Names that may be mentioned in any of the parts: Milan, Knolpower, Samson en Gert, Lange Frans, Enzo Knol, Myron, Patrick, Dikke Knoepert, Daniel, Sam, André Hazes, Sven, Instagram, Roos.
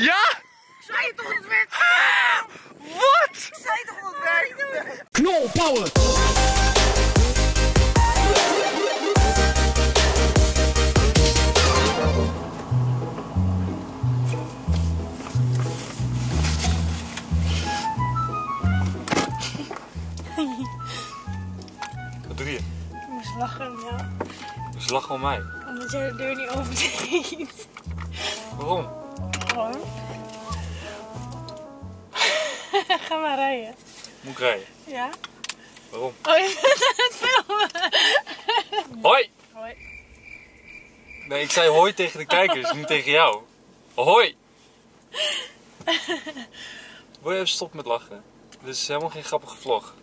Ja? Ik zei het toch, het werkt. Wat? Ik zei het toch, het werkt. Knol power. Wat doe je? Ik moest lachen, ja. Je moest lachen om mij? Omdat jij de deur niet overdeed. Waarom? Gewoon. Ga maar rijden. Moet ik rijden? Ja. Waarom? Oh, je bent aan het filmen. Hoi! Hoi. Nee, ik zei hoi tegen de kijkers, niet tegen jou. Hoi! Wil je even stoppen met lachen? Dit is helemaal geen grappige vlog.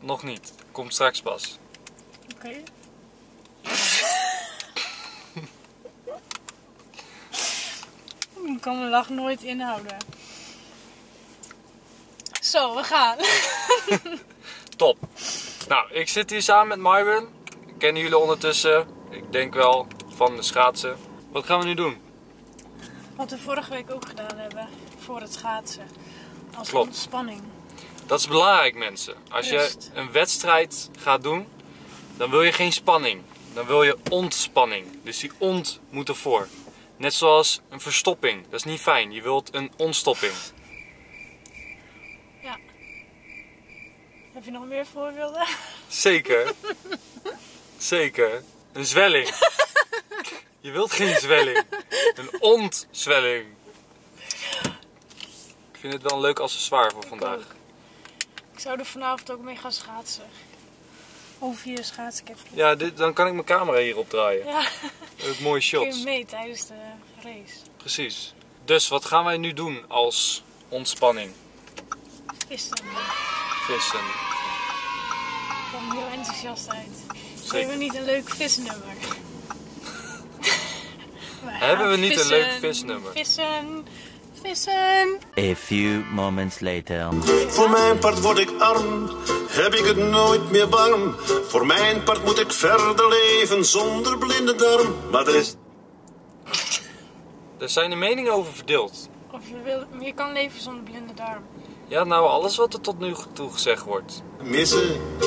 Nog niet. Komt straks pas. Oké. Okay. Ik kan mijn lach nooit inhouden. Zo, we gaan. Top. Nou, ik zit hier samen met Myron. Kennen jullie ondertussen. Ik denk wel van de schaatsen. Wat gaan we nu doen? Wat we vorige week ook gedaan hebben. Voor het schaatsen. Als ontspanning. Dat is belangrijk, mensen. Als je een wedstrijd gaat doen, dan wil je geen spanning. Dan wil je ontspanning. Dus die ont moet ervoor. Net zoals een verstopping. Dat is niet fijn. Je wilt een ontstopping. Ja. Heb je nog meer voorbeelden? Zeker. Zeker. Een zwelling. Je wilt geen zwelling. Een ontzwelling. Ik vind het wel een leuk accessoire voor vandaag. Ik zou er vanavond ook mee gaan schaatsen. Over je schaatsketting. Ja, dan kan ik mijn camera hierop draaien. Ja. Met mooie shots. Kun je mee tijdens de race. Precies. Dus wat gaan wij nu doen als ontspanning? Vissen. Vissen. Ik kwam heel enthousiast uit. Zeker. Hebben we niet een leuk visnummer? Hebben we niet vissen, een leuk visnummer? Vissen. Vissen. A few moments later. Voor mijn part word ik arm, heb ik het nooit meer warm. Voor mijn part moet ik verder leven zonder blinde darm. Maar er is... Daar zijn de meningen over verdeeld. Of je kan leven zonder blinde darm. Ja, nou alles wat er tot nu toe gezegd wordt. Missen.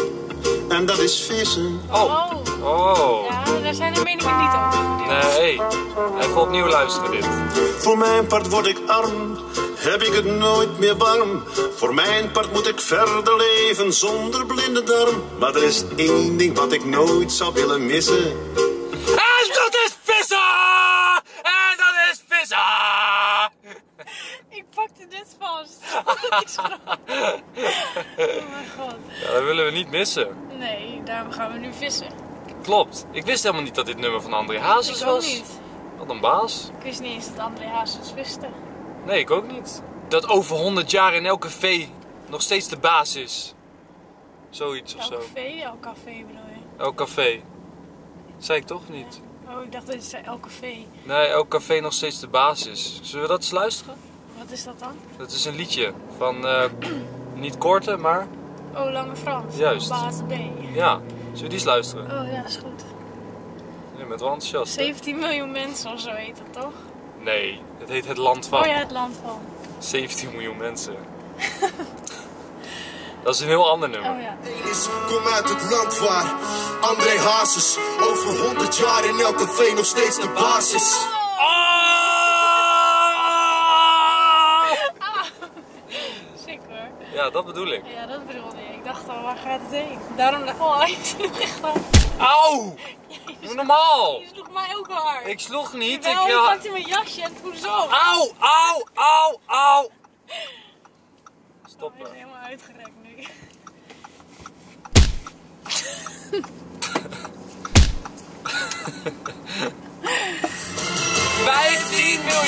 En dat is vissen. Oh. Oh. Ja, daar zijn de meningen niet over. Nee, even opnieuw luisteren dit. Voor mijn part word ik arm, heb ik het nooit meer warm. Voor mijn part moet ik verder leven zonder blinde darm. Maar er is één ding wat ik nooit zou willen missen. En dat is vissen! En dat is vissen! Ik pakte dit vast. Ik schrok. Oh mijn god. Ja, dat willen we niet missen. Nee, daarom gaan we nu vissen. Klopt. Ik wist helemaal niet dat dit nummer van André Hazes was. Ik ook niet. Wat een baas. Ik wist niet eens dat André Hazes wist. Nee, ik ook niet. Dat over 100 jaar in elk café nog steeds de baas is. Zoiets ofzo. Elk café bedoel je? Elk café. Dat zei ik toch niet? Ja. Oh, ik dacht dat het zei elk café. Nee, elk café nog steeds de baas is. Zullen we dat eens luisteren? Wat is dat dan? Dat is een liedje van, niet Korte, maar... Oh, Lange Frans. Juist. Baas B. Ja. Zullen we die eens luisteren? Oh ja, dat is goed. Je bent wel enthousiast. 17 miljoen mensen of zo heet dat toch? Nee, het heet Het Land van. Oh ja, Het Land van. 17 miljoen mensen. Dat is een heel ander nummer. Oh ja. Kom uit het land waar André Hazes over 100 jaar in elk café nog steeds de baas is. Ja, dat bedoel ik. Ja, dat bedoelde ik. Ik dacht al, waar gaat het heen? Daarom dacht ik, oh, hij sloeg echt al. Auw! Normaal! Je sloeg mij ook al hard. Ik sloeg niet. Jawel, je pakte mijn jasje en toen zo. Auw, auw, auw, auw! Stop. Hij is helemaal uitgerekt nu. <1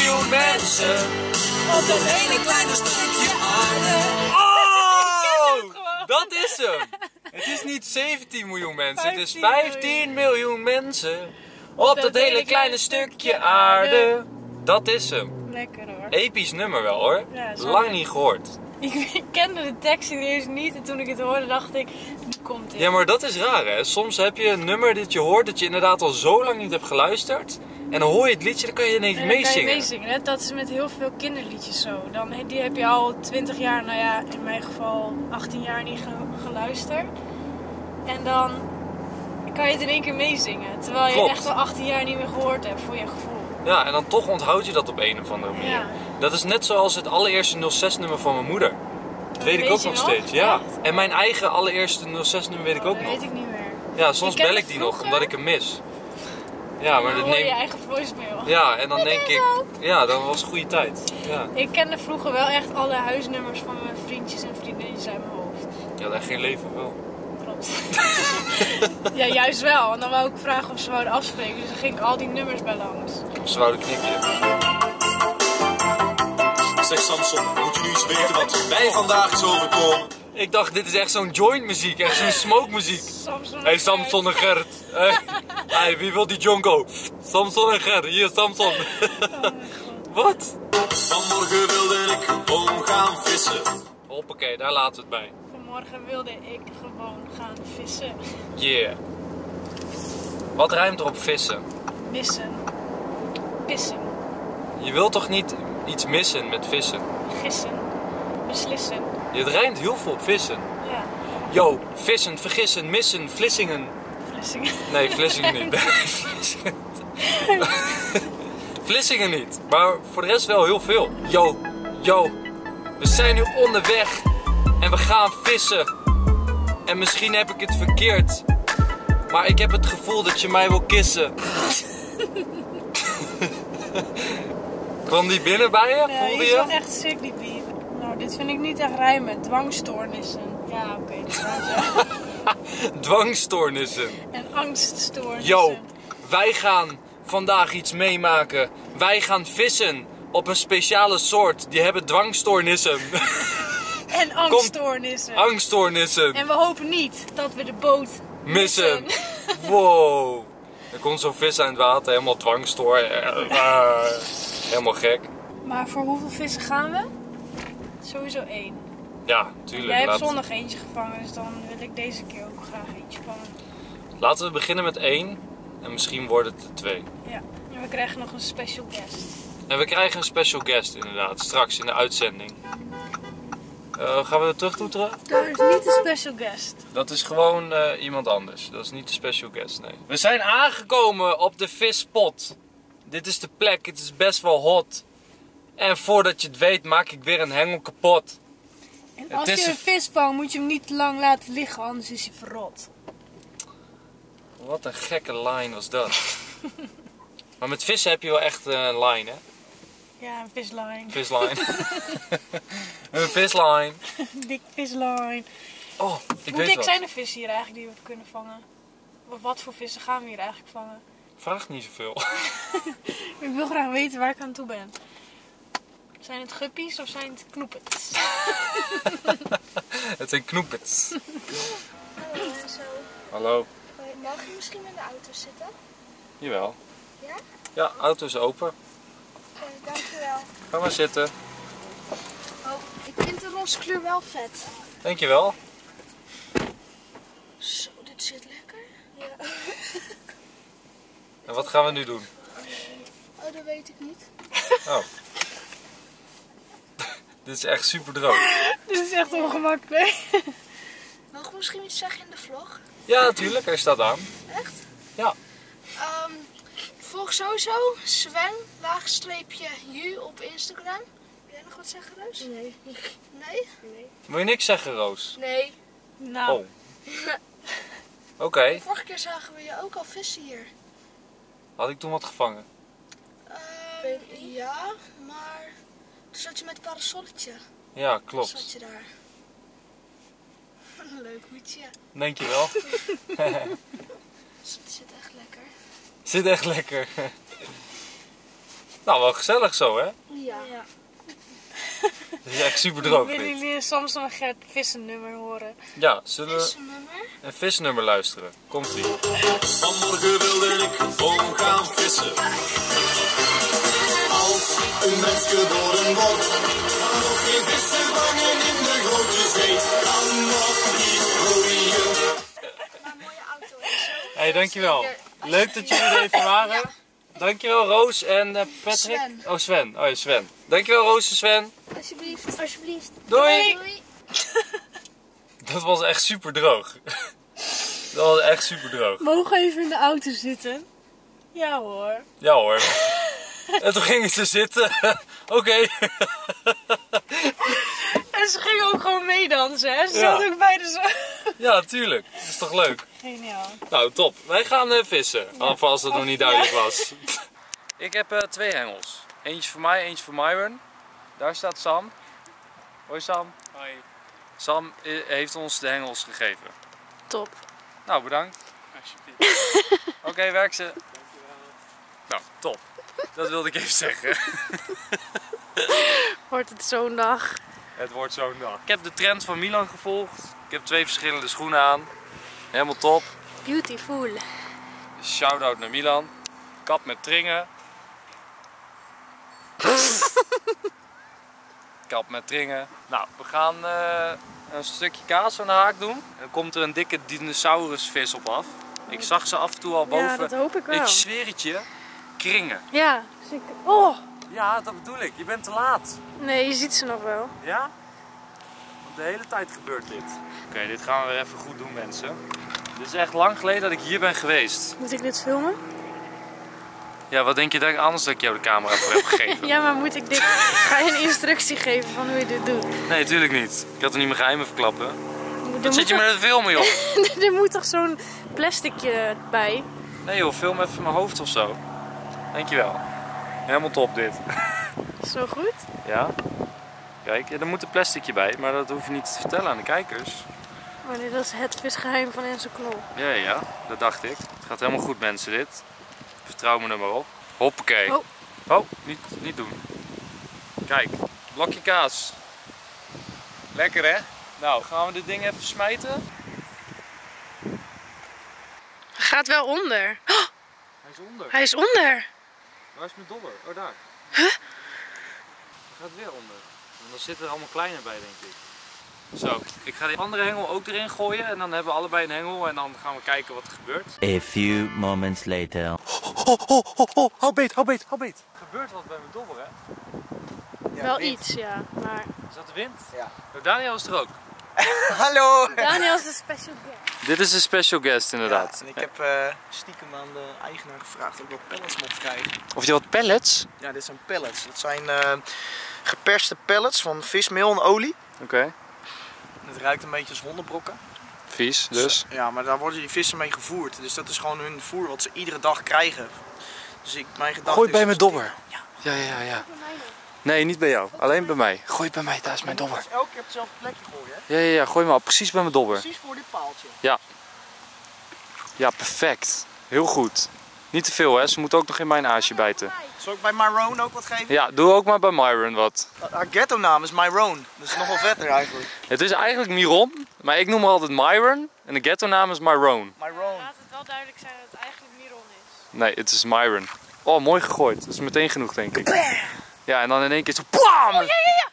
miljoen mensen op dat ene kleine stukje aarde. Dat is hem! Het is niet 17 miljoen mensen, het is 15 miljoen mensen op dat hele kleine stukje aarde. Dat is hem. Lekker hoor. Episch nummer wel hoor. Ja, lang niet gehoord. Ik kende de tekst eerst niet en toen ik het hoorde dacht ik, die komt in. Ja, maar dat is raar hè. Soms heb je een nummer dat je hoort dat je inderdaad al zo lang niet hebt geluisterd. En dan hoor je het liedje, dan kan je ineens meezingen. Hè? Dat is met heel veel kinderliedjes zo. Dan, die heb je al 20 jaar, nou ja, in mijn geval 18 jaar niet geluisterd. En dan kan je het in één keer meezingen. Terwijl je echt al 18 jaar niet meer gehoord hebt, voor je gevoel. Ja, en dan toch onthoud je dat op een of andere manier. Ja. Dat is net zoals het allereerste 06-nummer van mijn moeder. Dat weet ik ook nog steeds. Ja. En mijn eigen allereerste 06-nummer weet ik ook nog. Dat weet ik niet meer. Ja, soms bel ik die nog, omdat ik hem mis. Ja, maar dan hoor je je eigen voicemail. Ja, en dan denk ik, ja, dat was een goede tijd. Ja. Ik kende vroeger wel echt alle huisnummers van mijn vriendjes en vriendinnetjes uit mijn hoofd. Je had echt geen leven, wel. Klopt. Ja, juist wel. En dan wou ik vragen of ze wouden afspreken, dus dan ging ik al die nummers bij langs. Of ze wouden knikken. Zeg Samson, moet je nu eens weten wat wij vandaag is overkomen? Ik dacht, dit is echt zo'n joint muziek, echt zo'n smoke muziek. Hey Samson en Gert. Hey. Hey, wie wil die jonko? Samson en Gert, hier Samson. Oh, wat? Vanmorgen wilde ik gewoon gaan vissen. Hoppakee, daar laten we het bij. Vanmorgen wilde ik gewoon gaan vissen. Yeah. Wat ruimt er op vissen? Missen. Pissen. Je wilt toch niet iets missen met vissen? Gissen. Beslissen. Het rijmt heel veel op vissen. Ja. Yo, vissen, vergissen, missen, flissingen. Flissingen. Nee, flissingen niet. Flissingen niet, maar voor de rest wel heel veel. Yo, yo, we zijn nu onderweg en we gaan vissen. En misschien heb ik het verkeerd, maar ik heb het gevoel dat je mij wil kissen. Kwam die binnen bij je? Nee, voelde je? Ik was echt sick die bier. Dit vind ik niet echt rijmen. Dwangstoornissen. Ja, oké. Dwangstoornissen. En angststoornissen. Yo, wij gaan vandaag iets meemaken. Wij gaan vissen op een speciale soort. Die hebben dwangstoornissen. En angststoornissen. Kom, angststoornissen. En we hopen niet dat we de boot missen. Wow. Er komt zo'n vis aan het water. Helemaal dwangstoor. Helemaal gek. Maar voor hoeveel vissen gaan we? Sowieso 1. Ja, tuurlijk. Jij hebt zondag eentje gevangen, dus dan wil ik deze keer ook graag eentje vangen. Laten we beginnen met 1 en misschien worden het er 2. Ja, en we krijgen nog een special guest. En we krijgen een special guest inderdaad, straks in de uitzending. Gaan we terugtoeteren? Dat is niet de special guest. Dat is gewoon iemand anders, dat is niet de special guest, nee. We zijn aangekomen op de vispot. Dit is de plek, het is best wel hot. En voordat je het weet maak ik weer een hengel kapot. En als je een vis vangt moet je hem niet te lang laten liggen, anders is hij verrot. Wat een gekke line was dat. Maar met vissen heb je wel echt een line, hè? Ja, een visline. Visline. Een visline. Dik visline. Oh, ik weet wat. Hoe dik zijn de vissen hier eigenlijk die we kunnen vangen? Of wat voor vissen gaan we hier eigenlijk vangen? Vraag niet zoveel. Ik wil graag weten waar ik aan toe ben. Zijn het guppies of zijn het knoepets? Het zijn knoepets. Hallo. Hallo. Mag je misschien in de auto zitten? Jawel. Ja? Ja, auto is open. Oké, dankjewel. Ga maar zitten. Oh, ik vind de roze kleur wel vet. Dankjewel. Zo, dit zit lekker. Ja. En wat gaan we nu doen? Oh, dat weet ik niet. Oh. Dit is echt super droog. Dit is echt ongemakkelijk. Mag ik misschien iets zeggen in de vlog? Ja, natuurlijk. Hij staat aan. Echt? Ja. Volg sowieso Sven, _ju op Instagram. Wil jij nog wat zeggen, Roos? Nee. Nee? Nee. Wil je niks zeggen, Roos? Nee. Nou. Oh. Oké. Vorige keer zagen we je ook al vissen hier. Had ik toen wat gevangen? Ja, maar... Toen zat je met het parasolletje. Ja, klopt. Toen zat je daar. Leuk hoedje. Dankjewel. Het zit echt lekker. Het zit echt lekker. Nou, wel gezellig zo, hè? Ja. Ja. Het is echt super droog. Willen jullie Samson en Gert vissennummer horen? Ja, zullen we een visnummer luisteren? Komt-ie. Vanmorgen wilde ik gewoon gaan vissen. Als een mens geboren wordt, kan nog geen vissen vangen in de grote zee. Kan nog niet groeien. Maar mooie auto. Hé, hey, dankjewel. Leuk dat jullie er even waren. Ja. Dankjewel Roos en Patrick. Sven. Oh, Sven. Oh ja, Sven. Dankjewel Roos en Sven. Alsjeblieft. Alsjeblieft. Doei. Doei. Dat was echt super droog. Dat was echt super droog. Mogen we even in de auto zitten? Ja hoor. Ja hoor. En toen gingen ze zitten. Oké. En ze gingen ook gewoon meedansen, hè? Ze zaten ook bij de zon. Ja, tuurlijk. Dat is toch leuk? Geniaal. Nou, top. Wij gaan vissen. Ja. Alvast dat nog niet duidelijk was. Ik heb twee hengels. Eentje voor mij, eentje voor Myron. Daar staat Sam. Hoi Sam. Hoi. Sam heeft ons de hengels gegeven. Top. Nou, bedankt. Alsjeblieft. Oké, werk ze. Dankjewel. Nou, top. Dat wilde ik even zeggen. Wordt het zo'n dag? Het wordt zo'n dag. Ik heb de trend van Milan gevolgd. Ik heb twee verschillende schoenen aan. Helemaal top. Beautiful. Shout-out naar Milan. Kap met tringen. Kap met tringen. Nou, we gaan een stukje kaas aan de haak doen. En dan komt er een dikke dinosaurusvis op af. Ik zag ze af en toe al boven. Ja, dat hoop ik wel. Ik zweer het je. Kringen. Ja, zeker. Oh! Ja, dat bedoel ik. Je bent te laat. Nee, je ziet ze nog wel. Ja? Want de hele tijd gebeurt dit. Oké, dit gaan we weer even goed doen, mensen. Dit is echt lang geleden dat ik hier ben geweest. Moet ik dit filmen? Ja, wat denk je dat ik anders dat ik jou de camera voor heb gegeven? Ja, maar moet ik dit... Ga je een instructie geven van hoe je dit doet? Nee, tuurlijk niet. Ik had er niet mijn geheimen verklappen. Dan zit je met het filmen, joh. Er moet toch zo'n plasticje bij? Nee joh, film even mijn hoofd of zo. Dankjewel. Helemaal top dit. Zo goed? Ja. Kijk, er moet een plasticje bij, maar dat hoef je niet te vertellen aan de kijkers. Maar dit was het visgeheim van Enzo Knol. Ja, ja, dat dacht ik. Het gaat helemaal goed mensen dit. Vertrouw me er maar op. Hoppakee. Oh, niet doen. Kijk, blokje kaas. Lekker hè? Nou, gaan we dit ding even smijten? Hij gaat wel onder. Oh! Hij is onder. Hij is onder. Waar is mijn dobber? Oh, daar. Huh? Hij gaat weer onder. En dan zitten er allemaal kleine bij, denk ik. Zo, ik ga die andere hengel ook erin gooien. En dan hebben we allebei een hengel. En dan gaan we kijken wat er gebeurt. A few moments later. Hou beet, hou beet, hou beet. Er gebeurt wat bij mijn dobber, hè? Ja, wel wind. Iets, ja. Maar... Is dat de wind? Ja. Oh, Daniel is er ook. Hallo! Daniel is de special guest. Dit is een special guest inderdaad. Ja, en ik heb stiekem aan de eigenaar gevraagd of ik wat pellets mocht krijgen. Of je wat pellets? Ja, dit zijn pellets. Dat zijn geperste pellets van vismeel en olie. Oké. Het ruikt een beetje als hondenbrokken. Vies dus? Ja, maar daar worden die vissen mee gevoerd. Dus dat is gewoon hun voer wat ze iedere dag krijgen. Dus ik, mijn gedachte gooi is bij mijn dobber. Ja. Ja. Nee, niet bij jou. Alleen bij mij. Gooi bij mij, daar is mijn dobber. Elke keer op hetzelfde plekje gooien, hè? Ja, gooi maar precies bij mijn dobber. Precies voor dit paaltje. Ja. Ja, perfect. Heel goed. Niet te veel, hè? Ze moet ook nog in mijn aasje bijten. Zal ik bij Myron ook wat geven? Ja, doe ook maar bij Myron wat. Haar ghetto-naam is Myron. Dat is nogal vetter eigenlijk. Het is eigenlijk Myron, maar ik noem haar altijd Myron. En de ghetto-naam is Myron. Myron. Laat het wel duidelijk zijn dat het eigenlijk Myron is. Nee, het is Myron. Oh, mooi gegooid. Dat is meteen genoeg, denk ik. Ja, en dan in één keer zo bam! Oh, ja.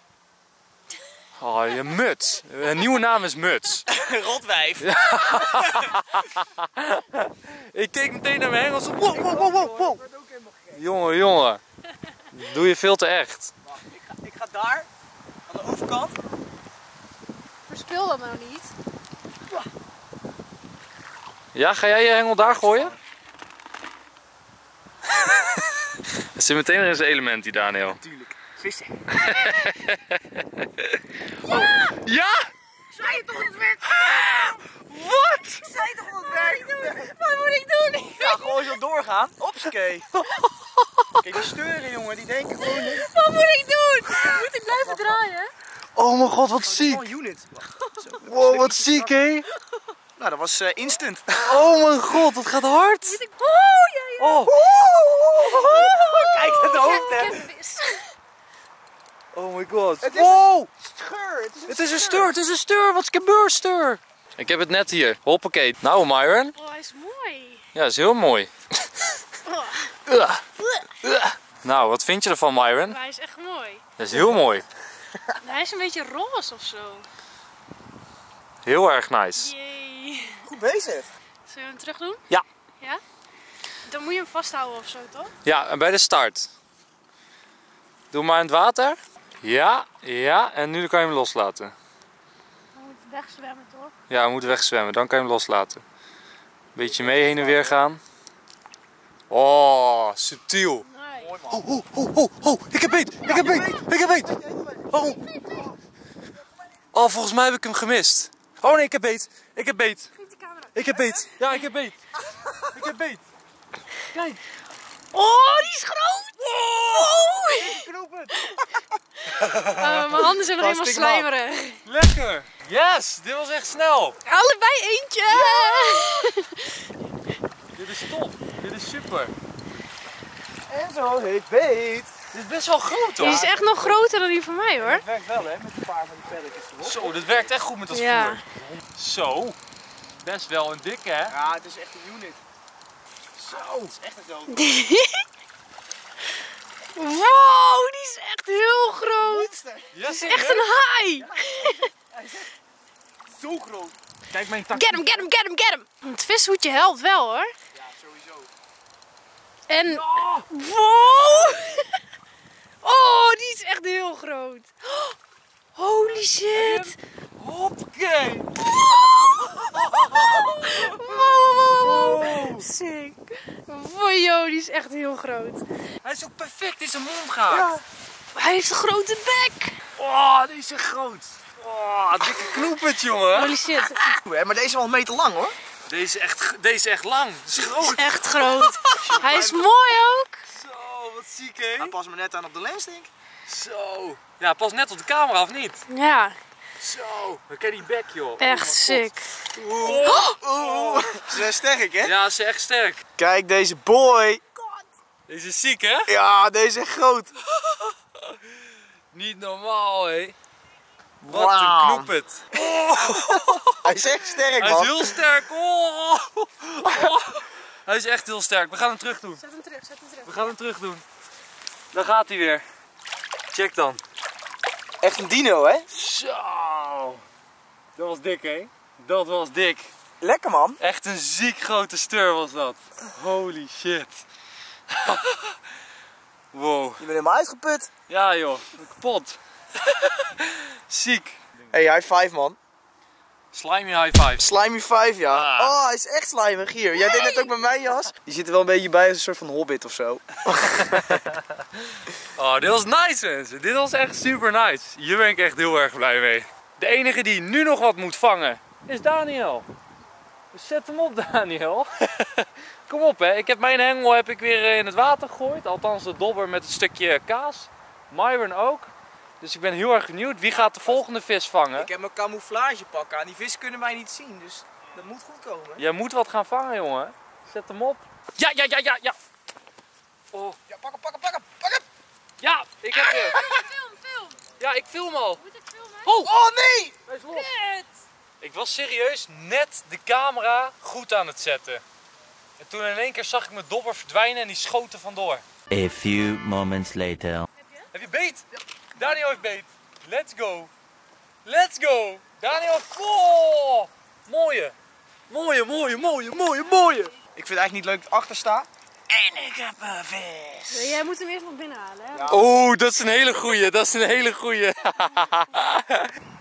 Oh, je muts. Een nieuwe naam is Muts. Rotwijf. Ik keek meteen naar mijn hengels. Wow. Jongen. Doe je veel te echt. Wacht, ik ga daar, aan de overkant. Verspil dat nou niet. Ja, ga jij je hengel daar gooien? Het zit meteen weer in zijn element, die Daniel. Natuurlijk. Vissen. Ja! Oh. Ja! Ik zei het toch dat het werkt? Wat? Ik zei het toch dat het werkt? Wat moet ik doen? Ik ga gewoon zo doorgaan. Opskee. Kijk, die steuren jongen, die denken gewoon niet. Wat moet ik doen? Moet ik blijven draaien? Oh mijn god, wat ziek. Dit is gewoon een unit. Wow, wat ziek hé. Nou, dat was instant. Oh mijn god, dat gaat hard. Moet ik... Oh. Kijk het hoofd hè. Oh my god. Het is een steur. Het is een steur. Wat gebeurt steur? Ik heb het net hier. Hoppakee. Nou Myron. Oh, hij is mooi. Ja, hij is heel mooi. Nou, wat vind je ervan Myron? Maar hij is echt mooi. Hij is heel mooi. Hij is een beetje roze of zo. Heel erg nice. Yay. Goed bezig. Zullen we hem terug doen? Ja. Dan moet je hem vasthouden of zo, toch? Ja, en bij de start. Doe maar in het water. Ja, ja. En nu kan je hem loslaten. We moeten wegzwemmen, toch? Ja, we moeten wegzwemmen. Dan kan je hem loslaten. Beetje mee heen en weer gaan. Oh, subtiel. Nice. Oh, oh, oh, oh, oh. Ik heb beet. Ik heb beet. Ik heb beet. Oh. Oh, volgens mij heb ik hem gemist. Oh nee, ik heb beet. Ik heb beet. Ik heb beet. Ja, ik heb beet. Ik heb beet. Kijk. Oh, die is groot. Oh. Ik knoop het. Mijn handen zijn nog helemaal slijmerig. Lekker. Yes, dit was echt snel. Allebei eentje. Yeah. Dit is top. Dit is super. En zo heet beet. Dit is best wel groot hoor. Die is echt nog groter dan die van mij hoor. Het werkt wel hè, met een paar van die pelletjes erop. Zo, dit werkt echt goed met dat voer. Zo. Best wel een dikke hè? Ja, het is echt een unit. Zo, het is echt een dood. Wow, die is echt heel groot. Yes, het is echt een haai. Ja, hij is echt zo groot. Kijk mijn tak. Get hem, get hem, get hem, get hem. Het vishoedje helpt wel hoor. Ja, sowieso. En... Oh. Wow. Oh, die is echt heel groot. Holy shit. Hoppakee. Wow, wow, wow. Sick. Wow, die is echt heel groot. Hij is ook perfect in zijn mond gehaakt. Ja. Hij heeft een grote bek. Oh, die is echt groot. Oh, dikke knoepert, jongen. Holy shit. Maar deze is wel een meter lang, hoor. Deze is echt lang. Is groot. Is echt groot. Hij is mooi ook. Zo, wat ziek, hè. Hij past me net aan op de lens, denk ik. Zo. Ja, pas net op de camera, of niet? Ja. Zo, kijk die bek joh. Echt sick. Oeh. Oeh. Ze zijn sterk hè? Ja, ze zijn echt sterk. Kijk deze boy. God. Deze is ziek hè? Ja, deze is groot. Niet normaal hè. Wat een knoepert. Oh. Hij is echt sterk man. Hij is heel sterk. Oh. Oh. Hij is echt heel sterk. We gaan hem terug doen. Zet hem terug, zet hem terug. We gaan hem terug doen. Daar gaat hij weer. Check dan. Echt een dino hè? Zo! Dat was dik hè? Dat was dik. Lekker man. Echt een ziek grote steur was dat. Holy shit. Wow. Je bent helemaal uitgeput. Ja joh, kapot. Ziek. Hey, high five man. Slimy high five. Slimy five ja. Ah. Oh, hij is echt slimig hier. Jij deed net ook bij mijn jas. Die zit er wel een beetje bij als een soort van hobbit of zo. Oh, dit was nice mensen. Dit was echt super nice. Hier ben ik echt heel erg blij mee. De enige die nu nog wat moet vangen is Daniel. Dus zet hem op Daniel. Kom op hè. Ik heb mijn hengel heb ik weer in het water gegooid. Althans de dobber met een stukje kaas. Myron ook. Dus ik ben heel erg benieuwd, wie gaat de volgende vis vangen? Ik heb mijn camouflagepak aan, die vis kunnen wij niet zien, dus dat moet goed komen. Jij moet wat gaan vangen jongen, zet hem op. Ja, ja, ja, ja, ja. Oh. Ja, pak hem, pak hem, pak hem, pak hem. Ja, ik heb hem. Film, film. Ja, ik film al. Moet ik filmen? Oh, oh nee! Hij is los. Ik was serieus net de camera goed aan het zetten. En toen in één keer zag ik mijn dobber verdwijnen en die schoten vandoor. A few moments later. Heb je beet? Ja. Daniel heeft beet. Let's go. Let's go. Daniel heeft... Oh, mooie. Mooie, mooie, mooie, mooie, mooie. Ik vind het eigenlijk niet leuk dat ik achter sta. En ik heb een vis. Nee, jij moet hem eerst nog binnenhalen. Hè? Ja. Oh, dat is een hele goeie. Dat is een hele goeie.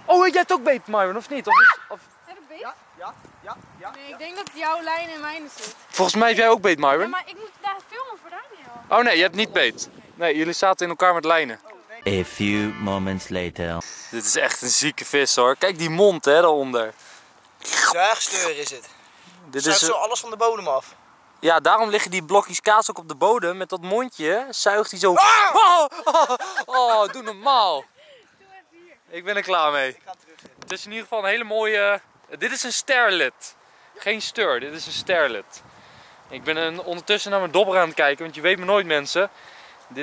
Oh, jij hebt ook beet, Myron, of niet? Of... Heb ik beet? Ja, ja, ja, ja. Nee, ik denk dat jouw lijn in mijne zit. Volgens mij heb jij ook beet, Myron. Ja, maar ik moet daar filmen voor Daniel. Oh nee, je hebt niet beet. Nee, jullie zaten in elkaar met lijnen. A few moments later. Dit is echt een zieke vis hoor. Kijk die mond hè, daaronder. Zuigsteur is het. Dit zuigt zo alles van de bodem af. Ja, daarom liggen die blokjes kaas ook op de bodem. Met dat mondje zuigt hij zo... Ah! Oh, oh, oh, doe normaal. Doe even hier. Ik ben er klaar mee. Ik ga terugzetten. Het is in ieder geval een hele mooie... Dit is een sterlet. Geen steur, dit is een sterlet. Ik ben ondertussen naar mijn dobber aan het kijken. Want je weet me nooit mensen.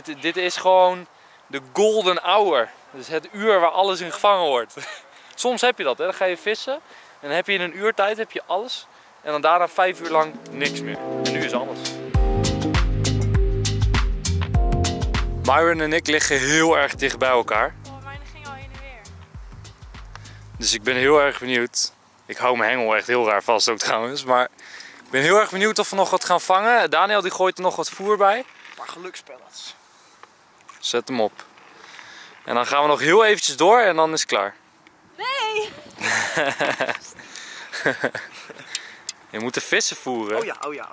Dit is gewoon... De golden hour, dus het uur waar alles in gevangen wordt. Soms heb je dat, hè? Dan ga je vissen en dan heb je in een uur tijd heb je alles. En dan daarna 5 uur lang niks meer. En nu is alles. Myron en ik liggen heel erg dicht bij elkaar. Oh, mijn ging al heen en weer. Dus ik ben heel erg benieuwd. Ik hou mijn hengel echt heel raar vast ook trouwens, maar Ik ben heel erg benieuwd of we nog wat gaan vangen. Daniel die gooit er nog wat voer bij. Een paar gelukspellets. Zet hem op. En dan gaan we nog heel eventjes door en dan is het klaar. Nee! Je moet de vissen voeren. Oh ja.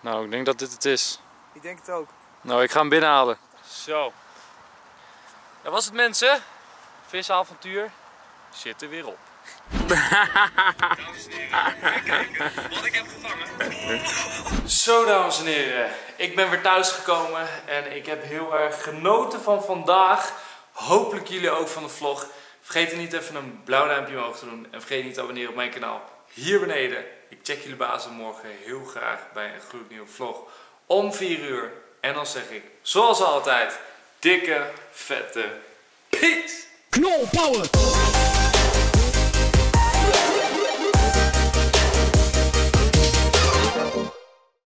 Nou, ik denk dat dit het is. Ik denk het ook. Nou, ik ga hem binnenhalen. Zo. Dat was het, mensen. Visavontuur zit er weer op. Dames en heren, kijken wat ik heb gevangen. Zo, dames en heren. Ik ben weer thuis gekomen en ik heb heel erg genoten van vandaag. Hopelijk jullie ook van de vlog. Vergeet niet even een blauw duimpje omhoog te doen. En vergeet niet te abonneren op mijn kanaal hier beneden. Ik check jullie bazen morgen heel graag bij een gloednieuwe vlog om 4 uur. En dan zeg ik, zoals altijd, dikke, vette, peace! Knol power!